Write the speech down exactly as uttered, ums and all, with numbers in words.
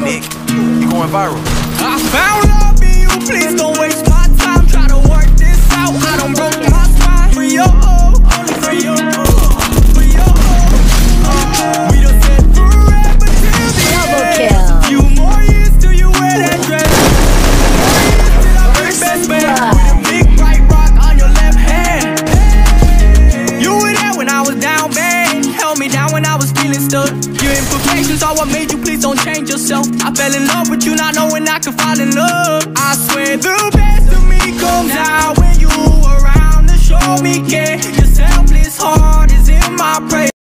Hey, Nick, you going viral. I found love in you, please don't waste my time. Try to work this out, I done broke my spine. For your own, only for your own, for your own. Uh, we done said forever till the end. A few more years till you wear that dress. Till I bring best man. So I made you, please don't change yourself. I fell in love with you, not knowing I could fall in love. I swear the best of me comes out when you around to show me care. Your selfless heart is in my prayer.